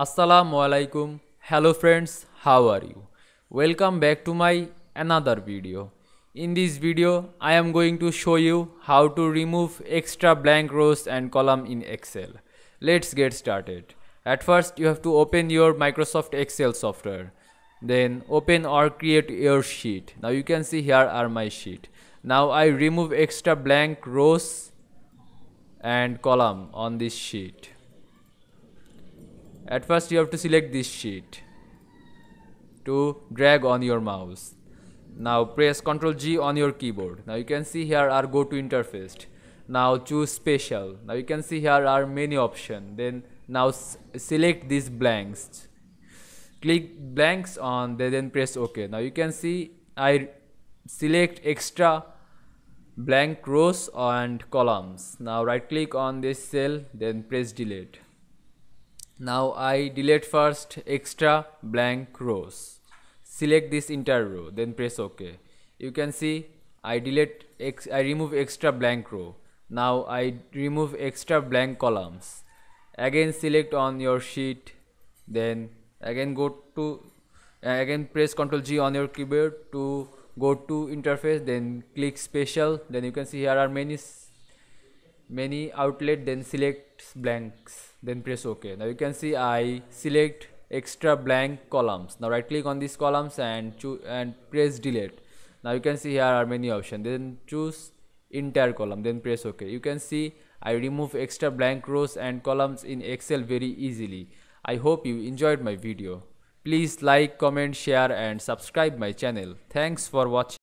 Assalamualaikum. Hello friends, how are you? Welcome back to my another video. In this video, I am going to show you how to remove extra blank rows and column in Excel. Let's get started. At first, you have to open your Microsoft Excel software. Then open or create your sheet. Now you can see here are my sheet. Now I remove extra blank rows and column on this sheet. At first you have to select this sheet to drag on your mouse. Now press Ctrl G on your keyboard. Now you can see here are go to interface. Now choose special. Now you can see here are many options. Then now select these blanks. Click blanks on then press OK. Now you can see I select extra blank rows and columns. Now right click on this cell, then press delete. Now I delete first extra blank rows. Select this entire row, then press OK. You can see I remove extra blank row. Now I remove extra blank columns. Again select on your sheet, then again go to again press Ctrl G on your keyboard to go to interface, then click special. Then you can see here are many outlet, then select blanks, then press OK. Now you can see I select extra blank columns. Now right click on these columns and press delete. Now you can see here are many options, then choose entire column, then press OK. You can see I remove extra blank rows and columns in Excel very easily. I hope you enjoyed my video. Please like, comment, share and subscribe my channel. Thanks for watching.